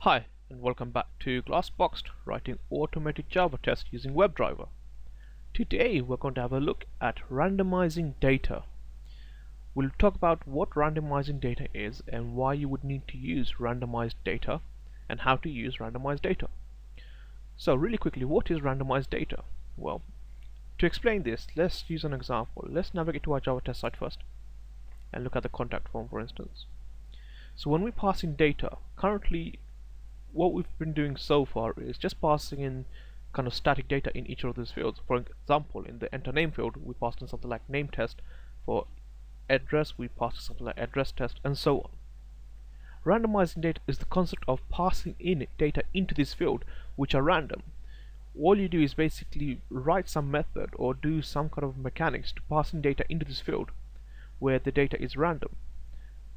Hi, and welcome back to Glassboxed, writing automated Java tests using WebDriver. Today we're going to have a look at randomizing data. We'll talk about what randomizing data is and why you would need to use randomized data and how to use randomized data. So really quickly, what is randomized data? Well, to explain this, let's use an example. Let's navigate to our Java test site first and look at the contact form, for instance. So when we pass in data, currently what we've been doing so far is just passing in kind of static data in each of these fields. For example, in the enter name field, we passed in something like name test. For address, we passed in something like address test, and so on. Randomizing data is the concept of passing in data into this field, which are random. All you do is basically write some method or do some kind of mechanics to pass in data into this field where the data is random.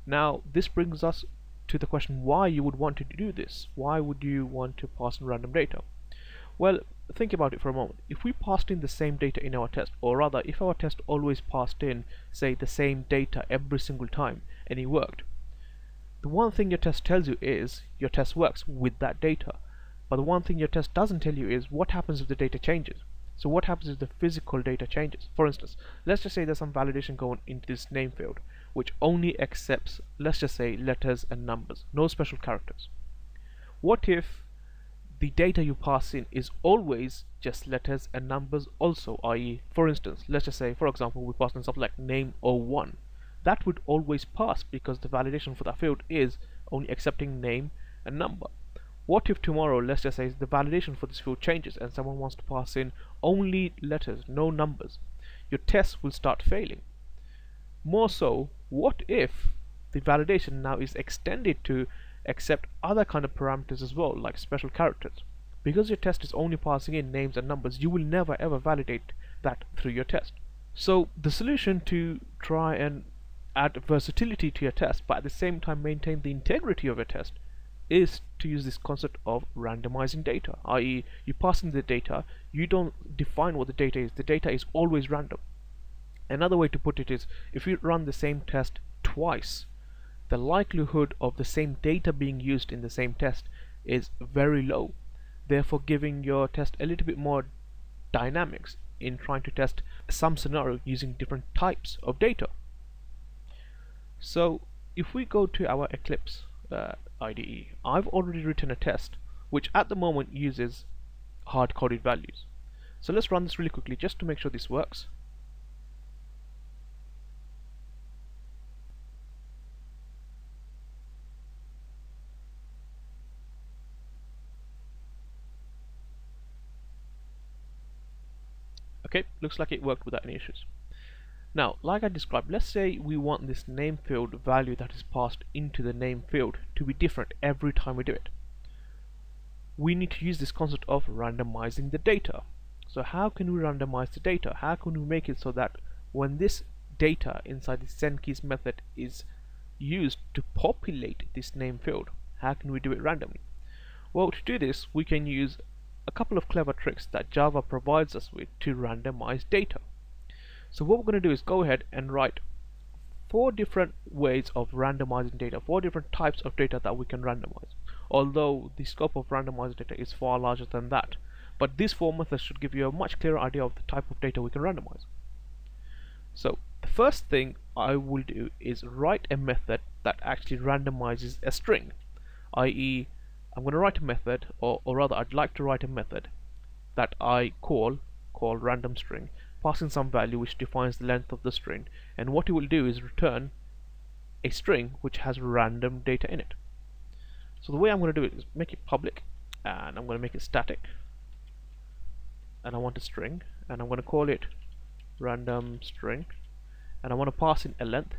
Now, this brings us to the question why you would want to do this. Why would you want to pass in random data? Well, think about it for a moment. If we passed in the same data in our test, or rather if our test always passed in, say, the same data every single time and it worked, the one thing your test tells you is your test works with that data. But the one thing your test doesn't tell you is what happens if the data changes. So what happens if the physical data changes? For instance, let's just say there's some validation going into this name field which only accepts, let's just say, letters and numbers, no special characters. What if the data you pass in is always just letters and numbers also, i.e., for instance, let's just say, for example, we pass in something like name 01. That would always pass because the validation for that field is only accepting name and number. What if tomorrow, let's just say, the validation for this field changes and someone wants to pass in only letters, no numbers? Your tests will start failing. More so, what if the validation now is extended to accept other kind of parameters as well, like special characters? Because your test is only passing in names and numbers, you will never ever validate that through your test. So the solution to try and add versatility to your test but at the same time maintain the integrity of your test is to use this concept of randomizing data, i.e., you pass in the data, you don't define what the data is always random. Another way to put it is, if you run the same test twice, the likelihood of the same data being used in the same test is very low, therefore giving your test a little bit more dynamics in trying to test some scenario using different types of data. So if we go to our Eclipse IDE, I've already written a test which at the moment uses hard-coded values. So let's run this really quickly just to make sure this works. Okay, looks like it worked without any issues. Now, like I described, let's say we want this name field value that is passed into the name field to be different every time we do it. We need to use this concept of randomizing the data. So how can we randomize the data? How can we make it so that when this data inside the sendKeys method is used to populate this name field, how can we do it randomly? Well, to do this, we can use a couple of clever tricks that Java provides us with to randomize data. So what we're going to do is go ahead and write 4 different ways of randomizing data, 4 different types of data that we can randomize. Although the scope of randomized data is far larger than that, but these 4 methods should give you a much clearer idea of the type of data we can randomize. So the first thing I will do is write a method that actually randomizes a string, i.e., I'm going to write a method, or rather I'd like to write a method that I call random string, pass in some value which defines the length of the string, and what it will do is return a string which has random data in it. So the way I'm going to do it is make it public, and I'm going to make it static, and I want a string, and I'm going to call it random string, and I want to pass in a length.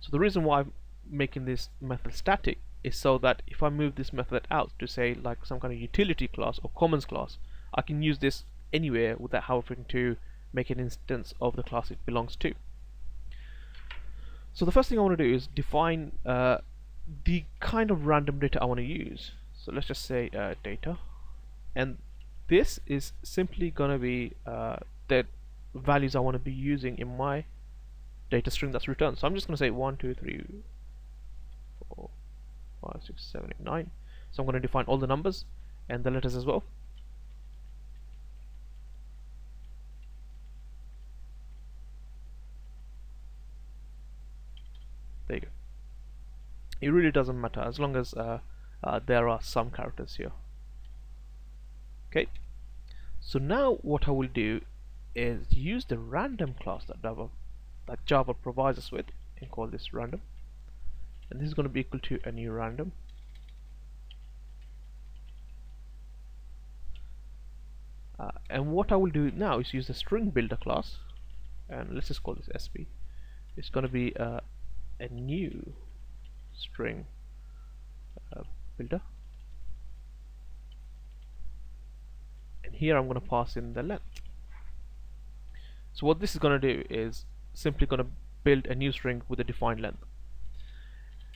So the reason why I'm making this method static is so that if I move this method out to, say, like some kind of utility class or commons class, I can use this anywhere without having to make an instance of the class it belongs to. So the first thing I want to do is define the kind of random data I want to use. So let's just say data, and this is simply going to be the values I want to be using in my data string that's returned. So I'm just going to say 1, 2, 3, 4, 5, 6, 7, 8, 9. So I'm going to define all the numbers and the letters as well. There you go. It really doesn't matter as long as there are some characters here. Okay, so now what I will do is use the random class that Java provides us with and call this random, and this is going to be equal to a new random. And what I will do now is use the string builder class, and let's just call this SP. It's going to be a new string builder, and here I'm going to pass in the length. So what this is going to do is simply going to build a new string with a defined length.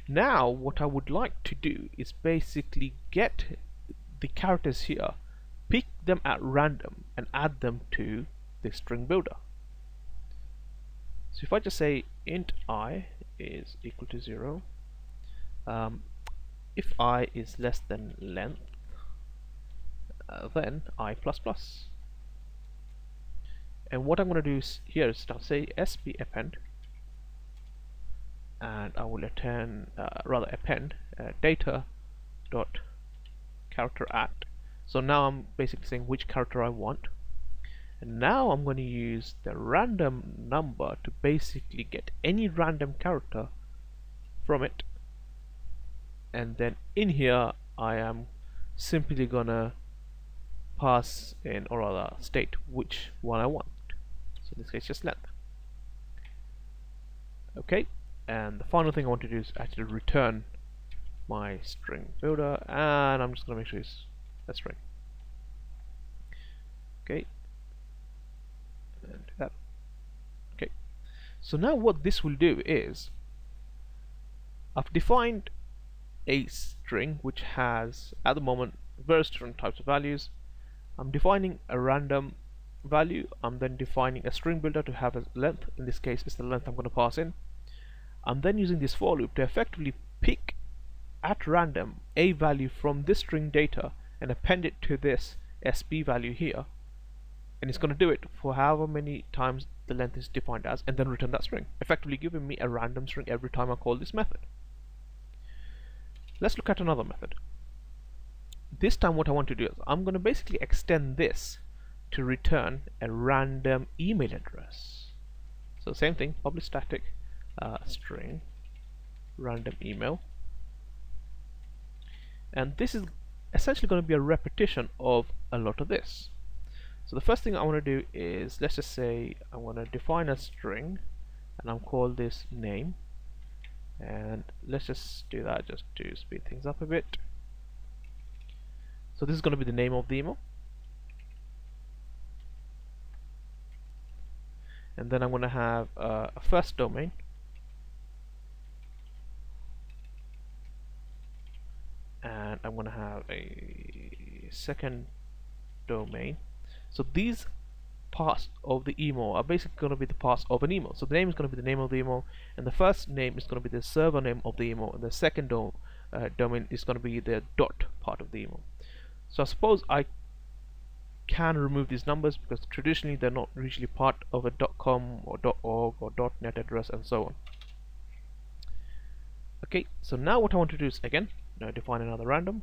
Now what I would like to do is basically get the characters here, pick them at random and add them to the string builder. So if I just say int I is equal to 0, if I is less than length, then I plus plus. And what I'm going to do is here is now say sp append, and I will append data dot character at. So now I'm basically saying which character I want, and now I'm going to use the random number to basically get any random character from it, and then in here I am simply going to pass in, or rather state, which one I want. So in this case, just length. Okay, and the final thing I want to do is actually return my string builder, and I'm just going to make sure it's a string. Okay, and do that. Okay, so now what this will do is I've defined a string which has at the moment various different types of values. I'm defining a random value. I'm then defining a string builder to have a length. In this case, it's the length I'm going to pass in. I'm then using this for loop to effectively pick at random a value from this string data and append it to this SP value here, and it's going to do it for however many times the length is defined as, and then return that string, effectively giving me a random string every time I call this method. Let's look at another method. This time what I want to do is I'm going to basically extend this to return a random email address. So same thing, public static string random email, and this is essentially going to be a repetition of a lot of this. So the first thing I want to do is, let's just say I want to define a string, and I'll call this name, and let's just do that just to speed things up a bit. So this is going to be the name of the email, and then I'm going to have a first domain, and I'm going to have a second domain. So these parts of the email are basically going to be the parts of an email. So the name is going to be the name of the email, and the first name is going to be the server name of the email, and the second domain is going to be the dot part of the email. So I suppose I can remove these numbers because traditionally they're not usually part of a .com or .org or .net address and so on. Okay, so now what I want to do is again define another random,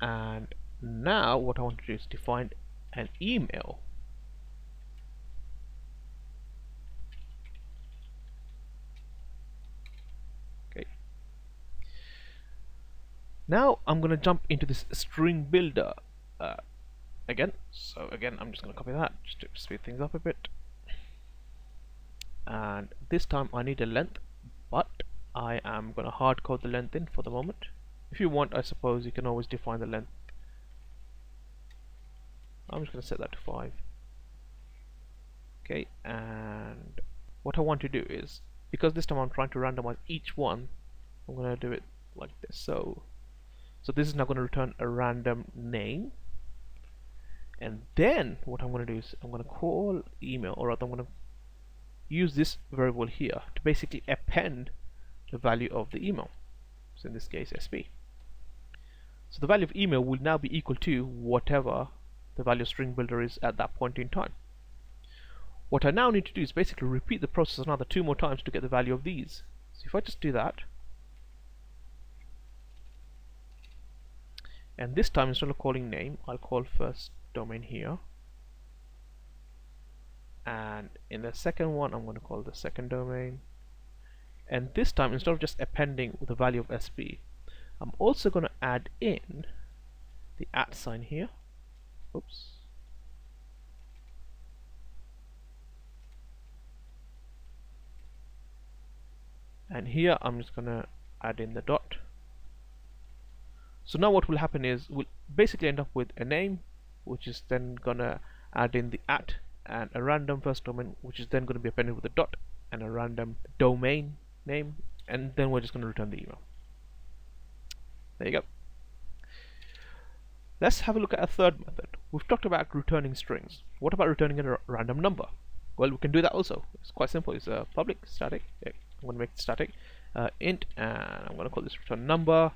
and now what I want to do is define an email. Now I'm going to jump into this string builder again. So again, I'm just going to copy that just to speed things up a bit. And this time I need a length, but I am going to hard code the length in for the moment. If you want, I suppose you can always define the length. I'm just going to set that to 5. Okay, and what I want to do is, because this time I'm trying to randomize each one, I'm going to do it like this. So this is now going to return a random name, And then what I'm going to do is I'm going to call email, or rather I'm going to use this variable here to basically append the value of the email. So in this case, SP. So the value of email will now be equal to whatever the value of string builder is at that point in time. What I now need to do is basically repeat the process another 2 more times to get the value of these. So if I just do that, and this time instead of calling name, I'll call first domain here, and in the second one I'm going to call the second domain, and this time instead of just appending the value of SP, I'm also going to add in the at sign here. Oops. And here I'm just going to add in the dot. So now what will happen is we'll basically end up with a name, which is then going to add in the at, and a random first domain, which is then going to be appended with a dot, and a random domain name, and then we're just going to return the email. There you go. Let's have a look at a third method. We've talked about returning strings. What about returning a random number? Well, we can do that also. It's quite simple. It's a public static. I'm going to make it static int, and I'm going to call this return number,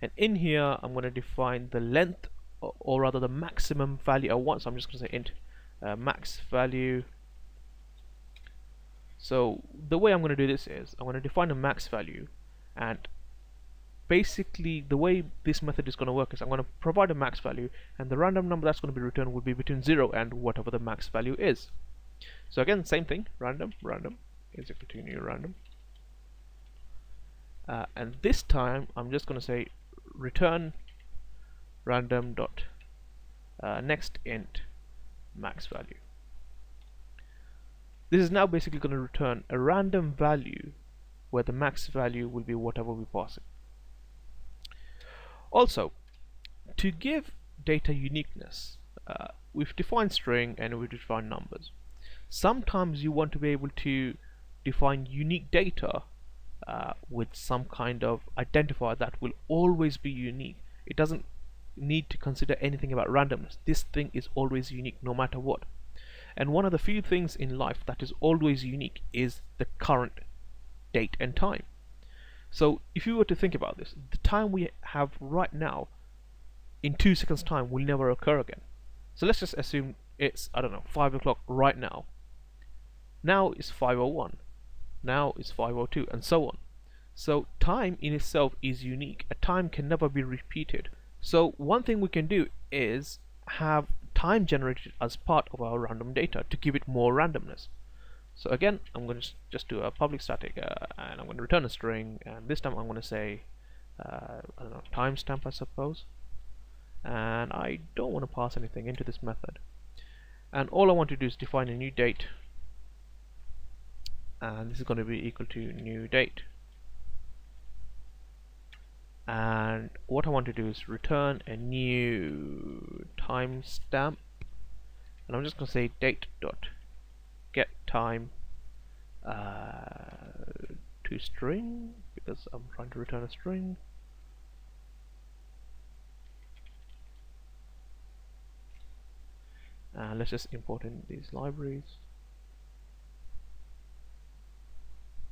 and in here I'm going to define the length, or rather the maximum value I want. So I'm just going to say int max value. So the way I'm going to do this is I'm going to define a max value, and basically the way this method is going to work is I'm going to provide a max value, and the random number that's going to be returned will be between 0 and whatever the max value is. So again, same thing, random is equal to new random, and this time I'm just going to say return random dot next int max value. This is now basically going to return a random value where the max value will be whatever we pass it. Also, to give data uniqueness, we've defined string and we've defined numbers. Sometimes you want to be able to define unique data with some kind of identifier that will always be unique. It doesn't need to consider anything about randomness. This thing is always unique no matter what. And one of the few things in life that is always unique is the current date and time. So if you were to think about this, the time we have right now in 2 seconds time will never occur again. So let's just assume it's, I don't know, 5 o'clock right now. Now it's 5:01, now it's 5:02, and so on. So time in itself is unique. A time can never be repeated. So one thing we can do is have time generated as part of our random data to give it more randomness. So again, I'm going to just do a public static, and I'm going to return a string, and this time I'm going to say I don't know, timestamp, I suppose, and I don't want to pass anything into this method, and all I want to do is define a new date, and this is going to be equal to new date, and what I want to do is return a new timestamp, and I'm just going to say date dot get time to string, because I'm trying to return a string, and let's just import in these libraries.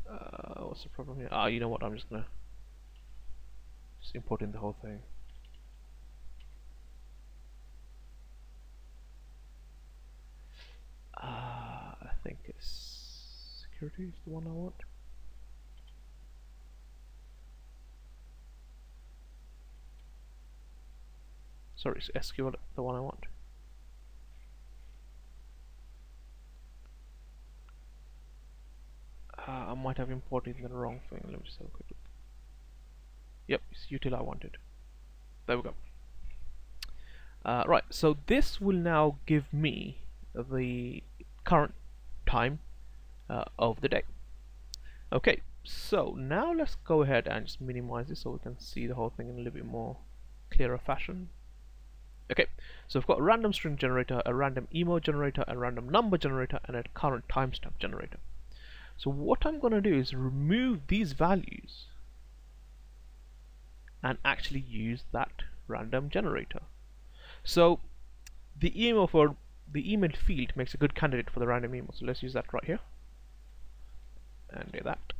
What's the problem here? You know what, I'm just gonna import in the whole thing. I think it's security is the one I want. Sorry, it's SQL the one I want. I might have imported the wrong thing. Let me just have a quick look. Yep, it's util I wanted. There we go. Right, so this will now give me the current time of the day. Okay, so now let's go ahead and just minimize this so we can see the whole thing in a little bit more clearer fashion. Okay, so we've got a random string generator, a random email generator, a random number generator, and a current timestamp generator. So what I'm going to do is remove these values and actually use that random generator. So The email field makes a good candidate for the random email, so let's use that right here and do that.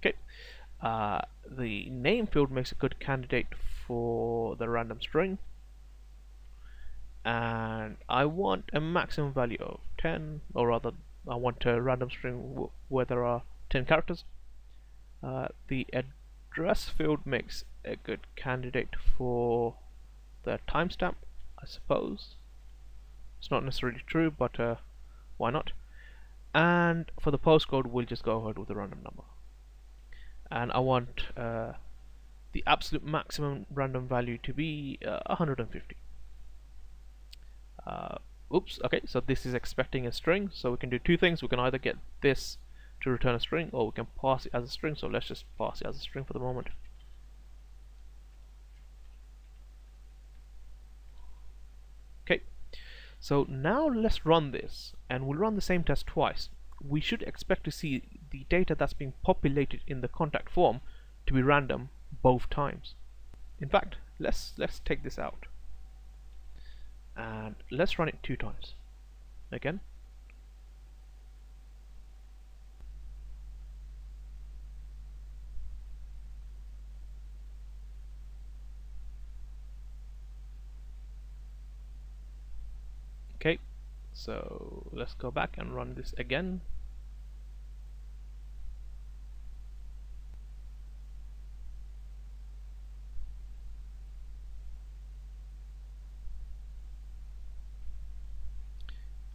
Okay. The name field makes a good candidate for the random string, and I want a maximum value of 10, or rather I want a random string where there are 10 characters. The address field makes a good candidate for the timestamp, I suppose. It's not necessarily true, but why not? And for the postcode, we'll just go ahead with a random number. And I want the absolute maximum random value to be 150. Oops, okay, so this is expecting a string, so we can do two things. We can either get this to return a string, or we can pass it as a string, so let's just pass it as a string for the moment. Okay, so now let's run this, and we'll run the same test twice. We should expect to see the data that's being populated in the contact form to be random both times. In fact, let's take this out and let's run it two times again. Okay, so let's go back and run this again.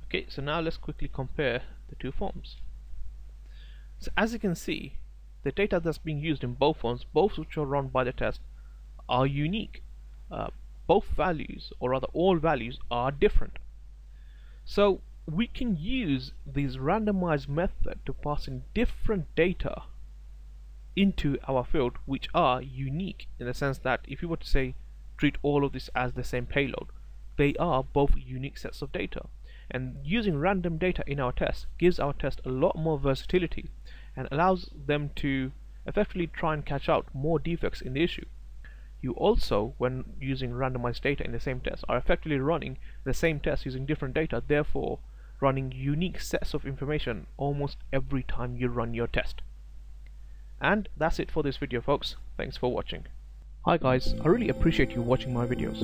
Okay, so now let's quickly compare the two forms. So as you can see, the data that's being used in both forms, both which are run by the test, are unique. Both values, or rather all values, are different. So we can use this randomized method to pass in different data into our field which are unique, in the sense that if you were to say treat all of this as the same payload, they are both unique sets of data. And using random data in our test gives our test a lot more versatility and allows them to effectively try and catch out more defects in the issue. You also, when using randomized data in the same test, are effectively running the same test using different data, therefore running unique sets of information almost every time you run your test. And that's it for this video, folks. Thanks for watching. Hi guys, I really appreciate you watching my videos,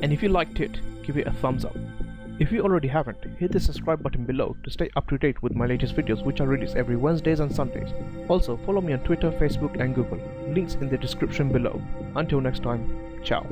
and if you liked it, give it a thumbs up. If you already haven't, hit the subscribe button below to stay up to date with my latest videos, which I release every Wednesdays and Sundays. Also, follow me on Twitter, Facebook and Google. Links in the description below. Until next time, ciao.